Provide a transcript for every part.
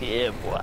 Yeah, boy.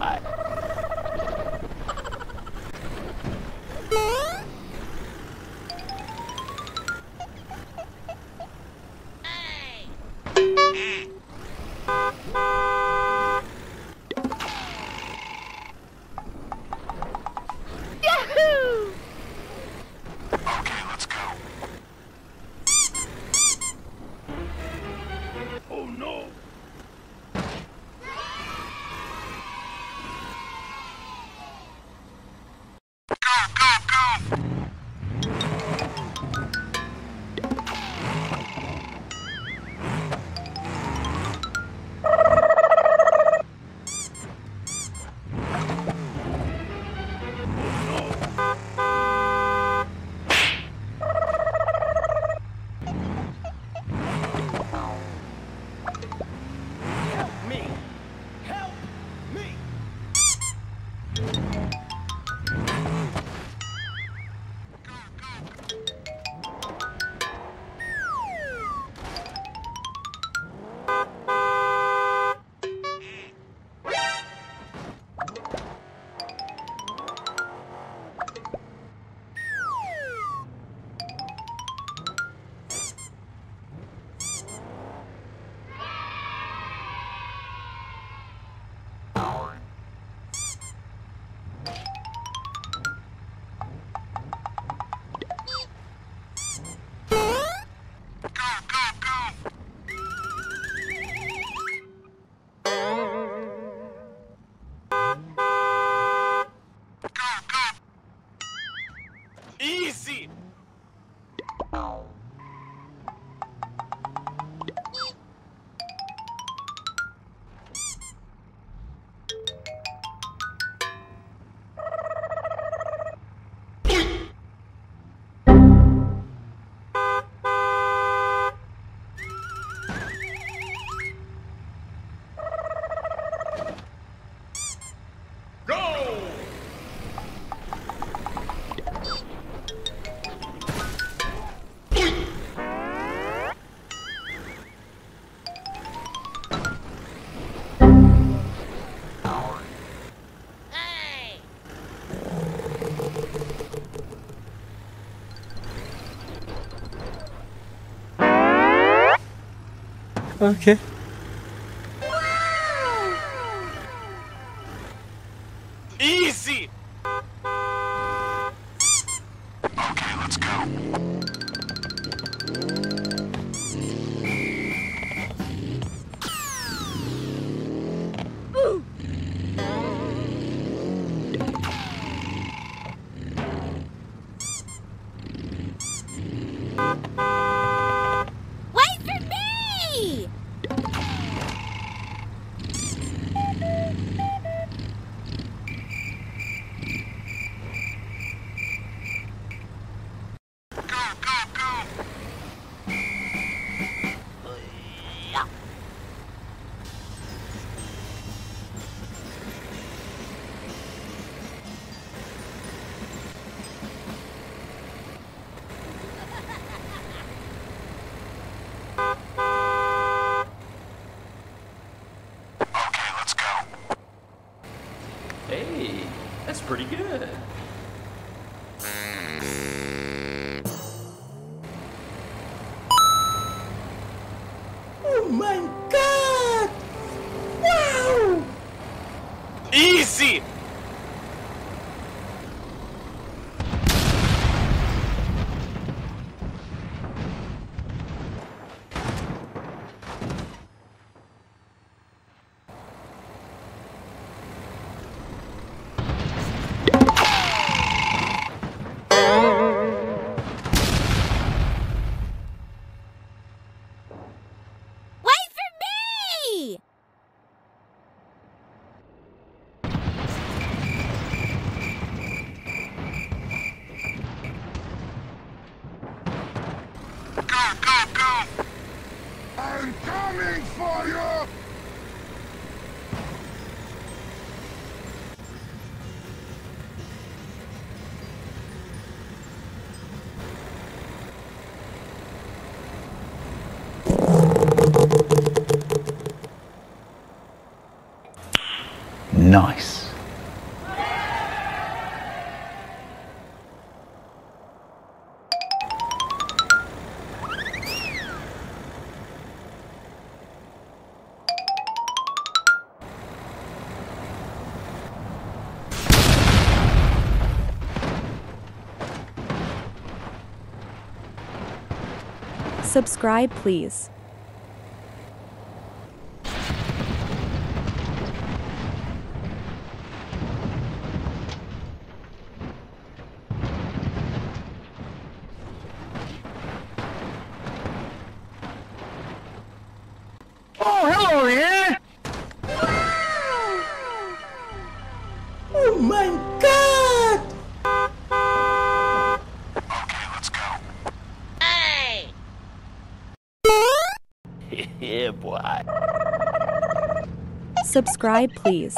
Okay. Pretty good. Oh my God! Wow! Easy! Nice. Subscribe, please. Oh, hello there! Wow. Oh my God! Okay, let's go. Hey! Yeah, boy. Subscribe, please.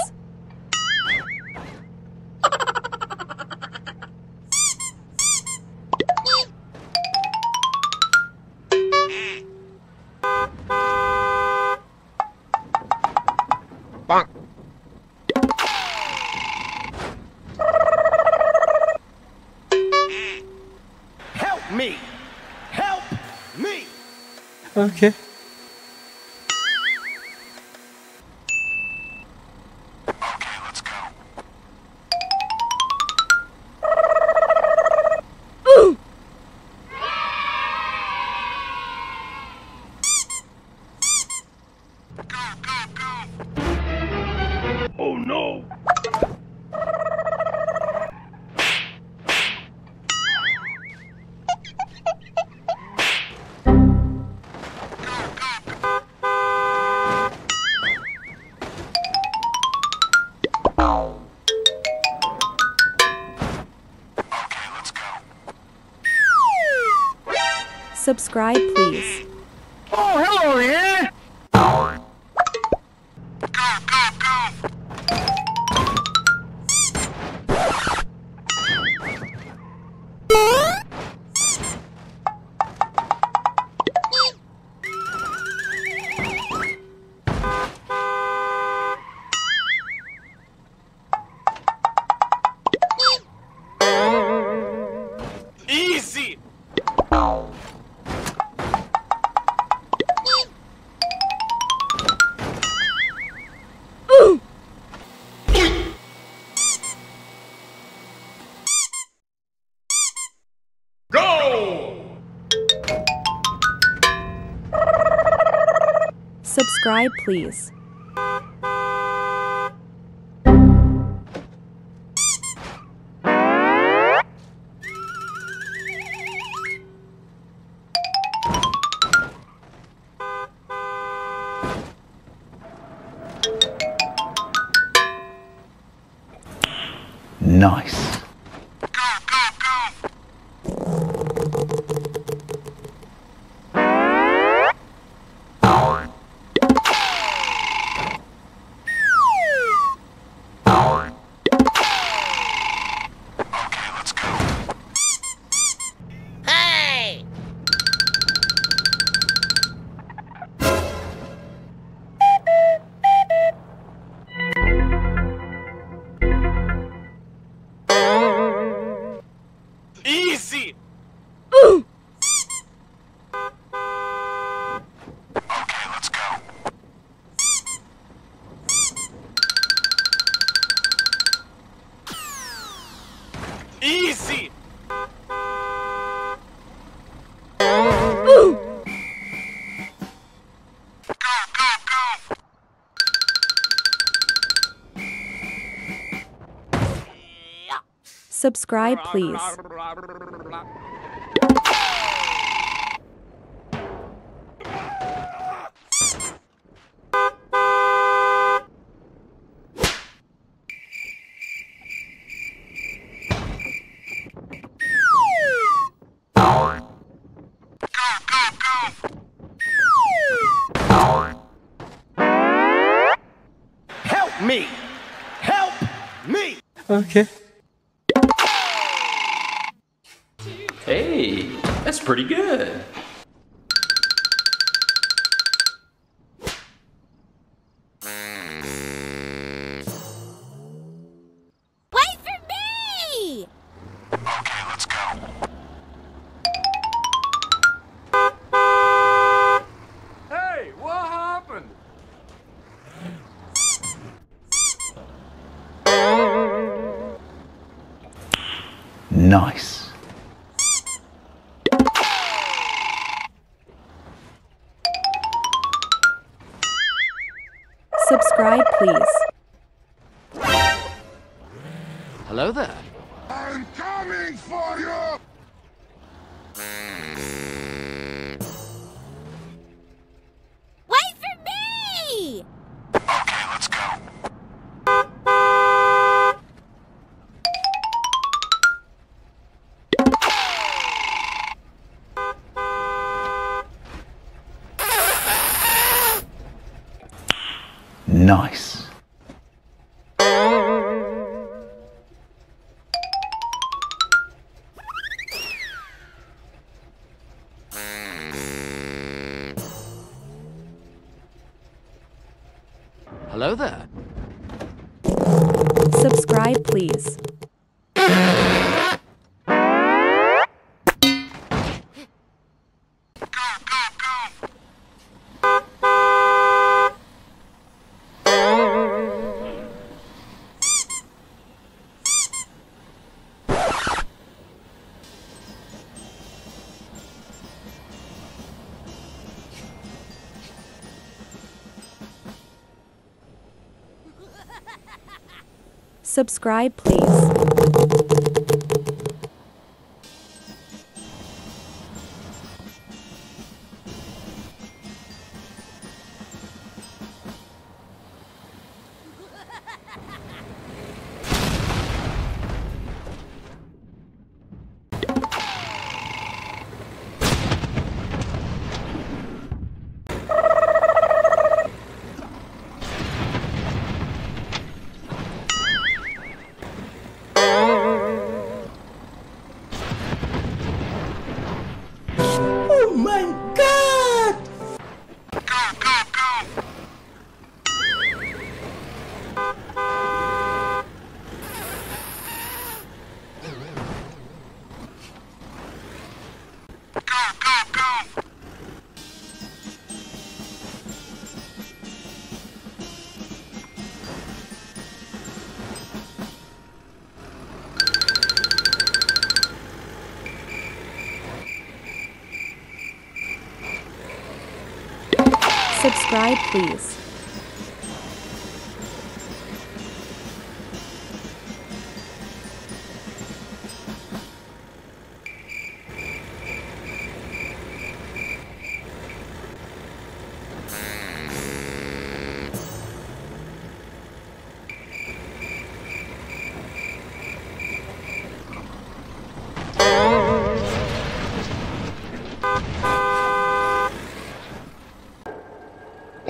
Help me! Help me! Okay. Okay, let's go. Ooh. Go, go, go! Oh no! Subscribe, please. Oh, hello there! Go, go, go! Easy! Subscribe, please. Nice. Easy! Ooh. Okay, let's go. Easy! Ooh. Go, go, go! Subscribe, please. Help me! Help me! Okay. Hey, that's pretty good. Nice. Subscribe, please. Hello there. I'm coming for you! Wait for me! Okay, let's go. Nice. Hello there. Subscribe, please. Subscribe, please. Subscribe, please.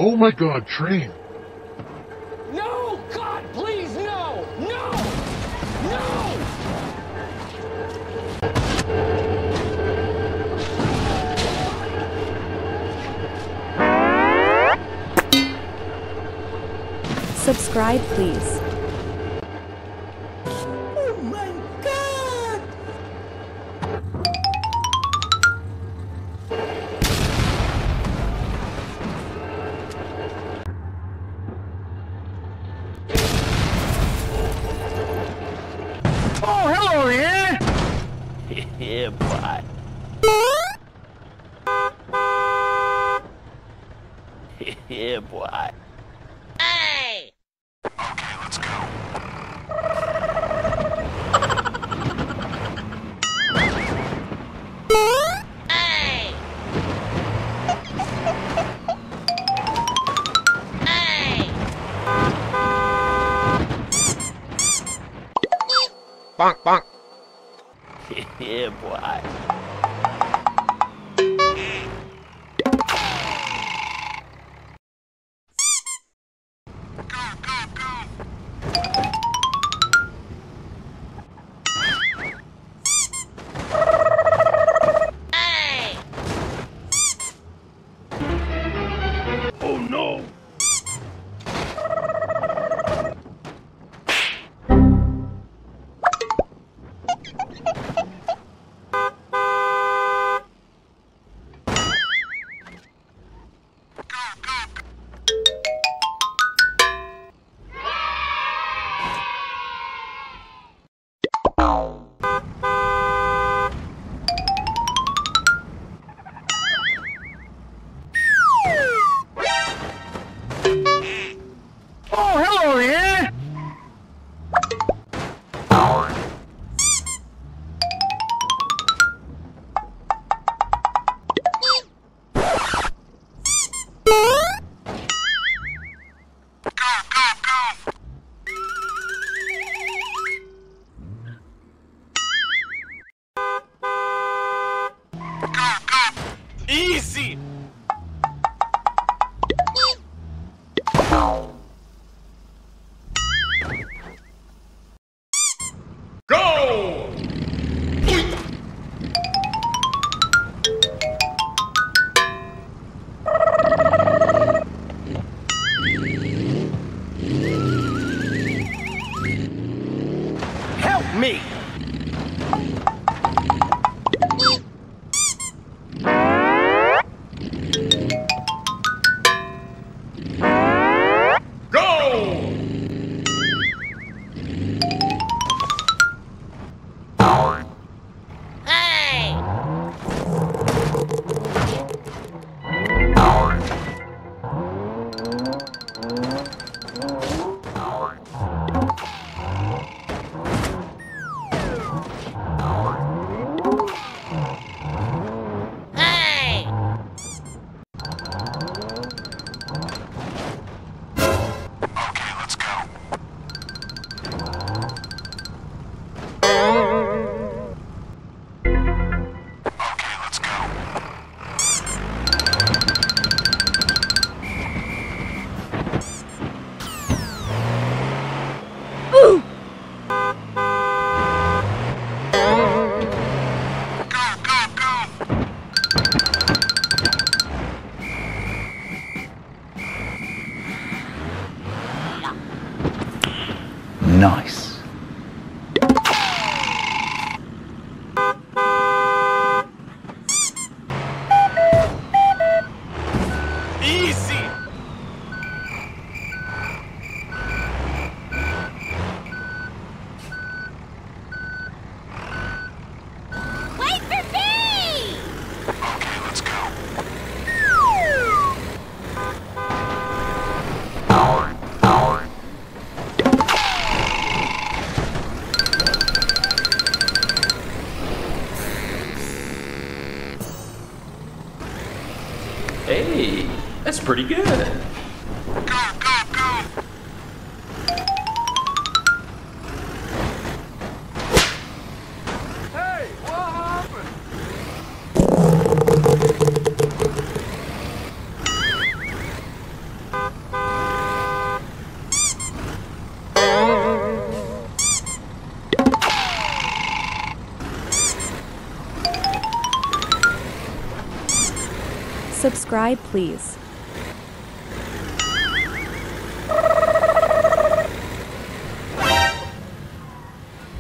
Oh my God, train. No, God, please, no, no, no. Subscribe, please. Oh my God. Oh, hello, yeah? Yeah, boy. Yeah, boy. Hey! Okay, let's go. Hey! Bonk, bonk. Yeah, boy. Go, go, go. Hey. Oh, no. me. Nice. Easy. Wait for me. Okay, let's go. Hey, that's pretty good. Go, go, go. Hey, what happened? Subscribe, please.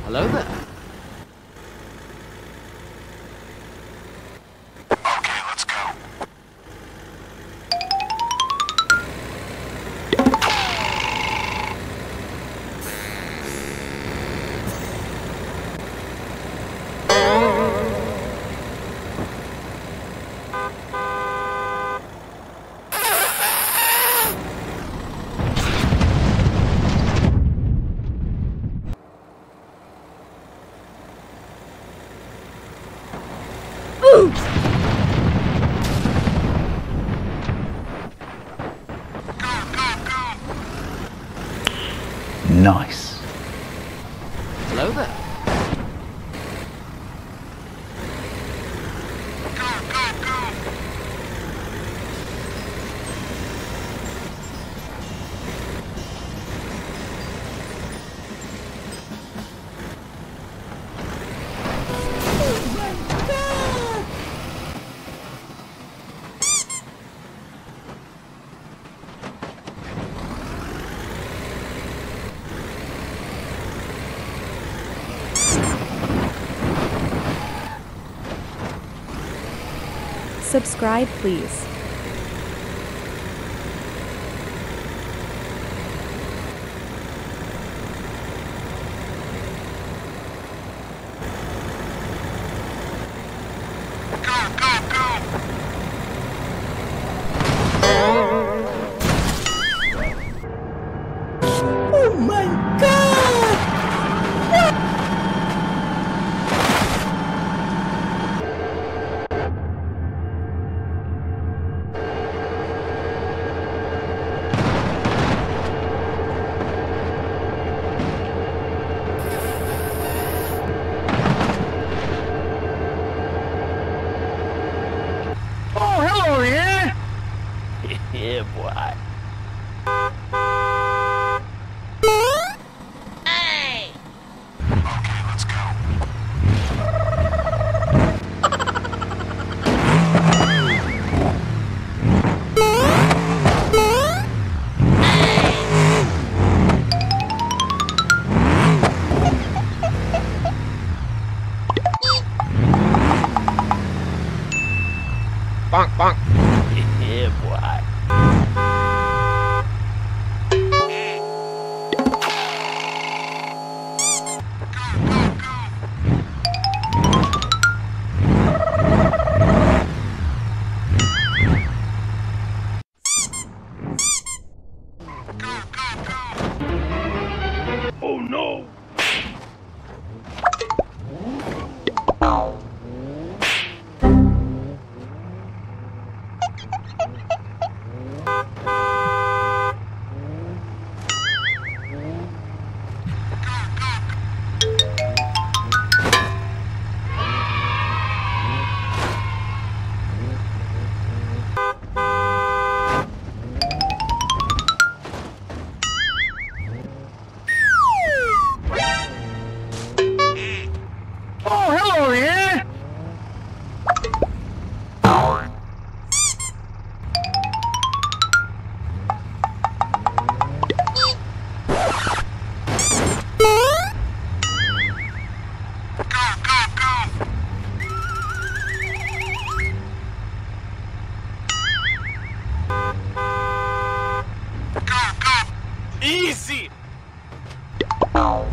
Hello there. Okay, let's go. Nice. Hello there. Go, go, Subscribe, please. Go, go, go. Oh my God! What? Oh no! Easy! Go!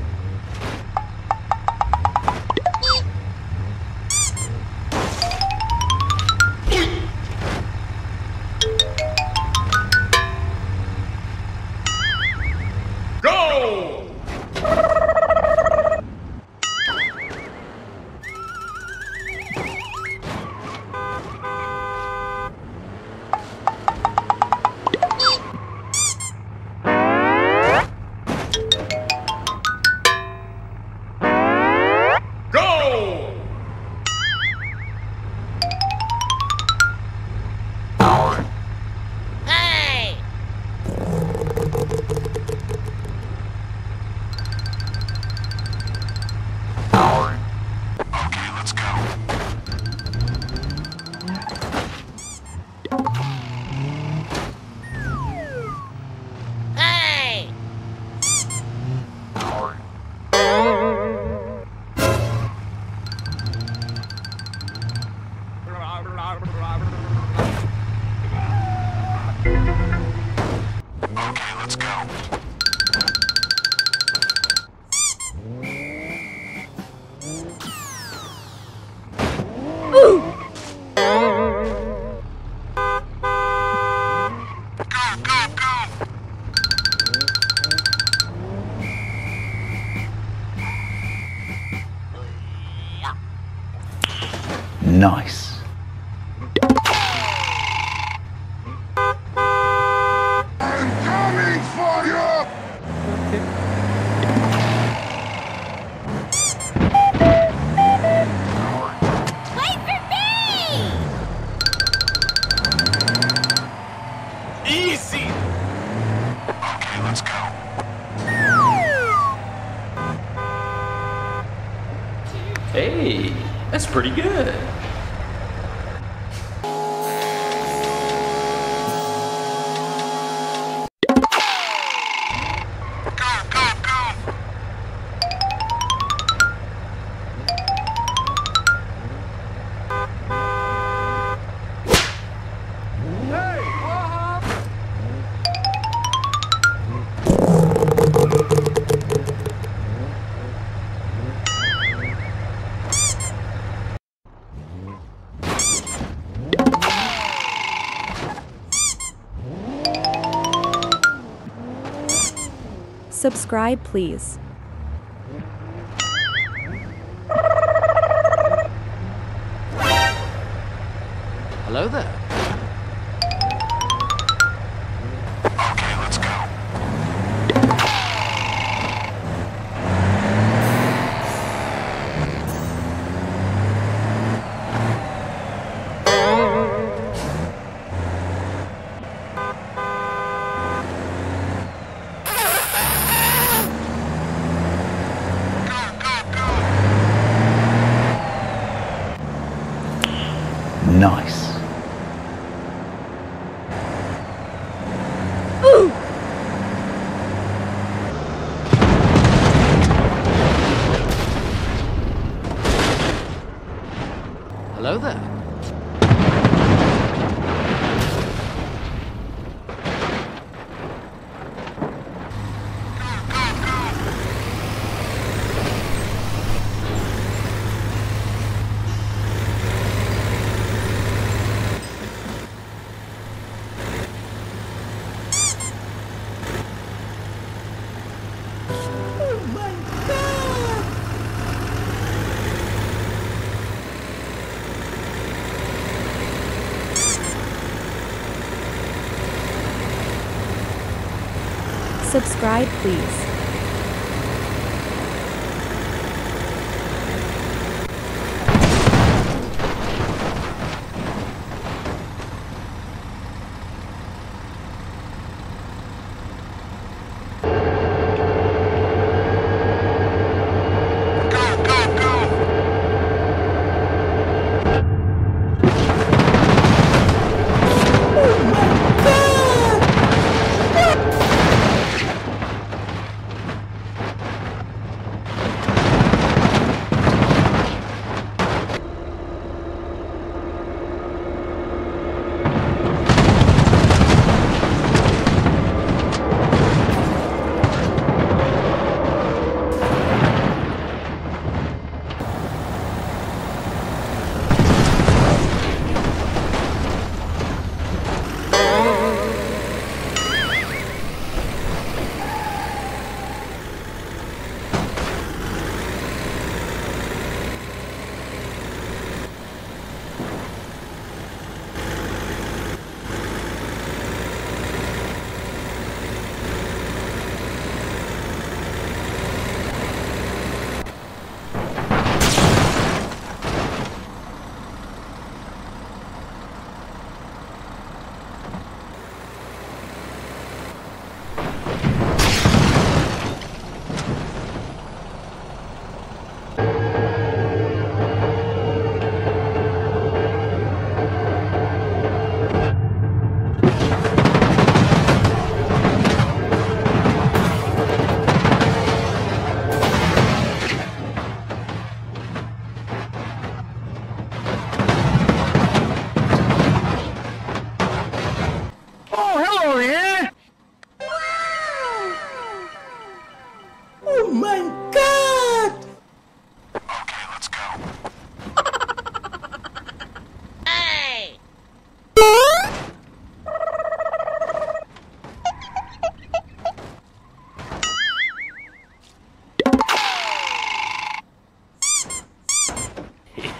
Okay, let's go. Nice. Hey, that's pretty good. Subscribe, please. Hello there. Okay, let's go. Nice. Ooh. Hello there. Subscribe, please.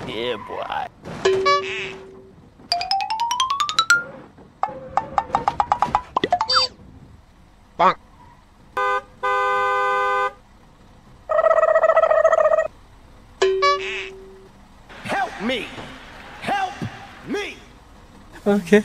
Yeah, boy. Help me! Help me! Okay.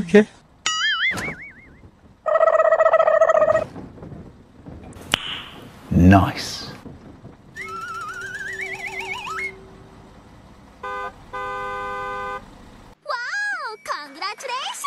Okay. Nice. Wow, congratulations.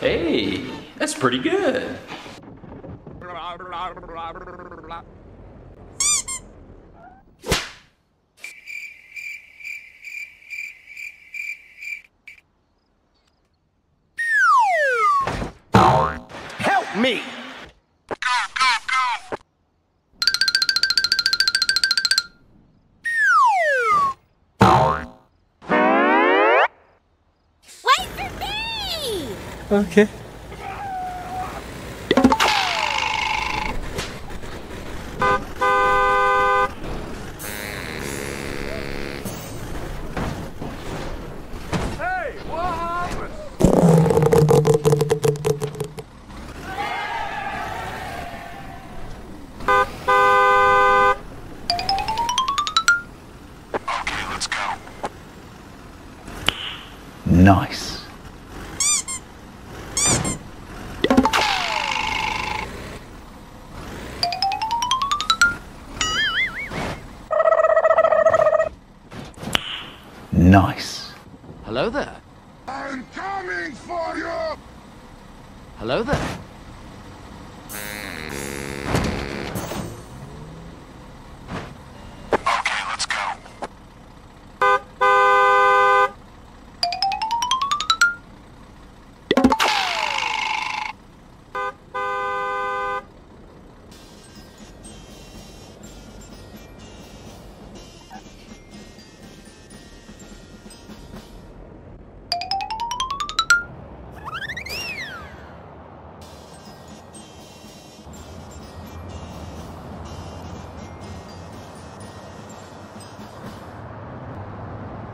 Hey, that's pretty good. Help me. Okay. Hey, what happened? Okay, let's go. Nice. Nice. Hello there. I'm coming for you. Hello there. Okay, let's go.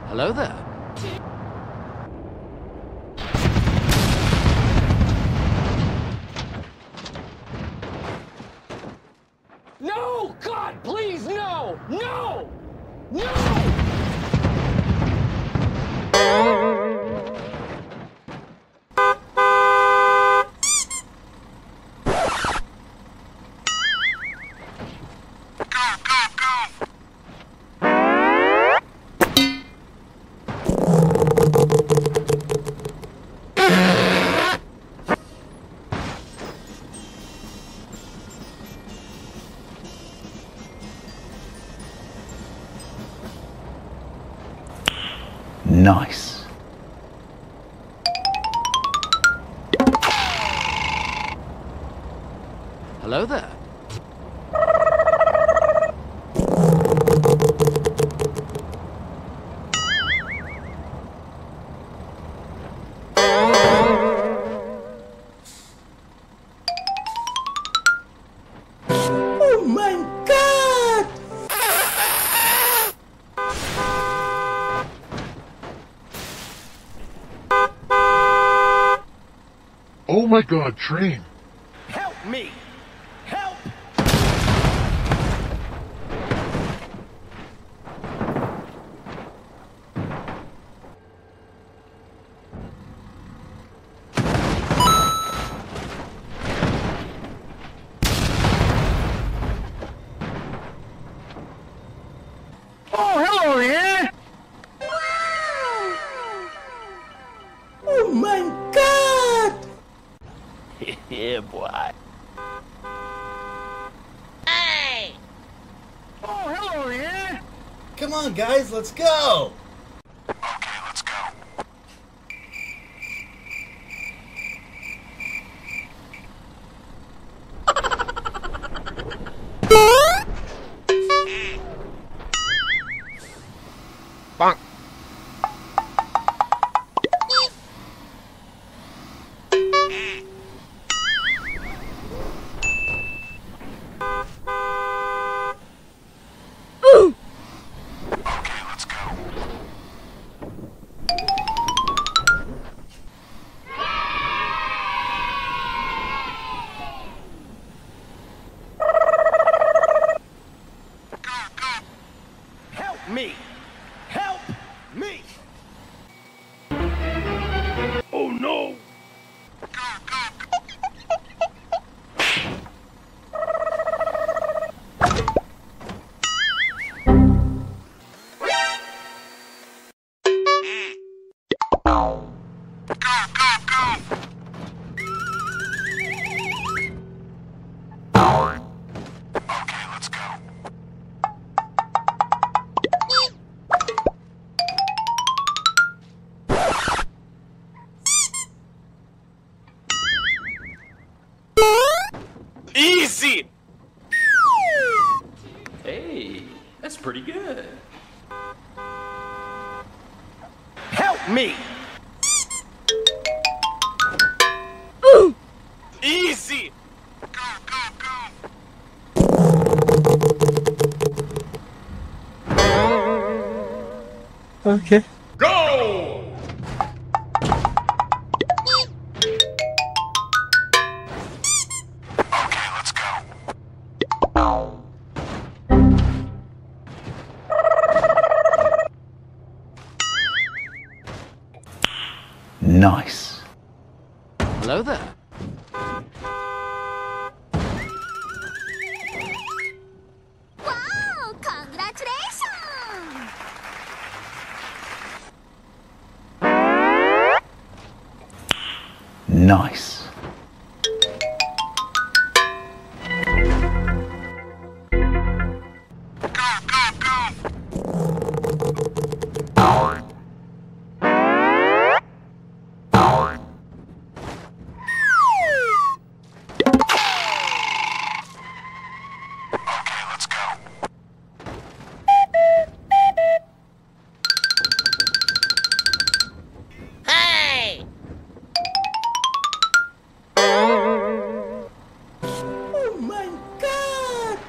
Hello there. No! God, please, no! No! No! Nice. Hello there. Oh my God! Oh my God, train! Help me! Help! Oh, hello there! Oh my God! Yeah, boy. Hey! Oh, hello, yeah! Come on, guys, let's go! Okay, let's go. Bonk. Okay, let's go. see. Hey, that's pretty good. Help me. Ooh. Easy. Go, go, go. Okay. Go! Okay, let's go. Nice. Hello there. Nice. Go, go,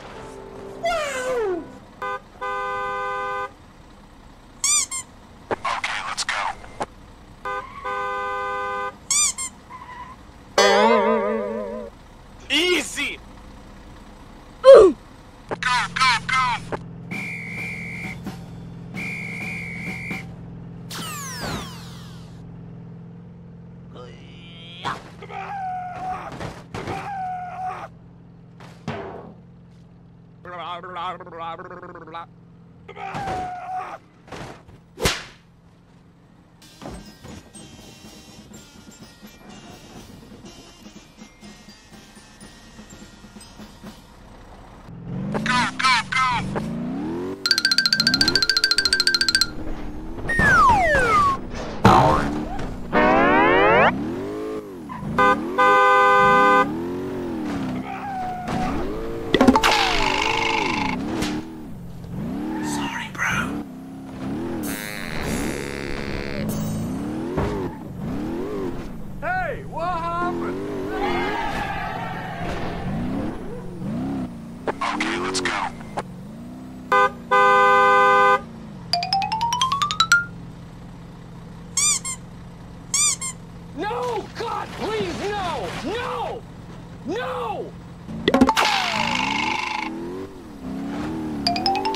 go. Okay, let's go.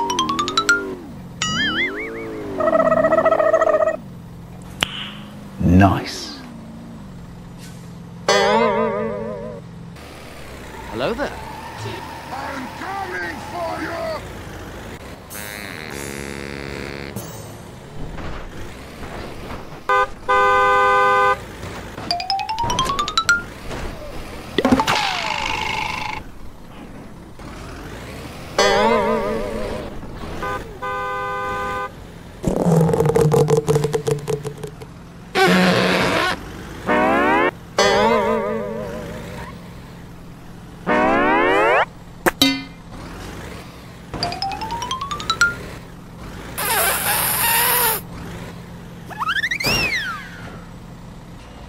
Nice. Hello there. I'm coming for you.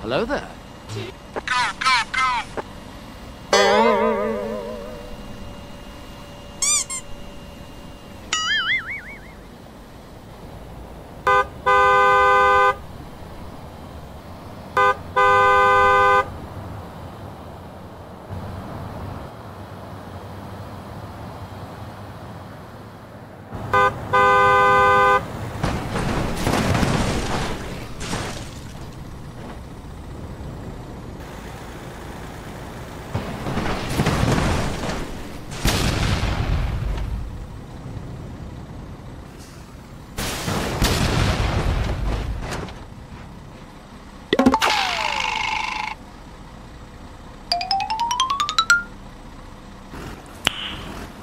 Hello there. Go, go, go.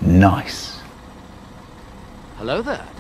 Nice. Hello there.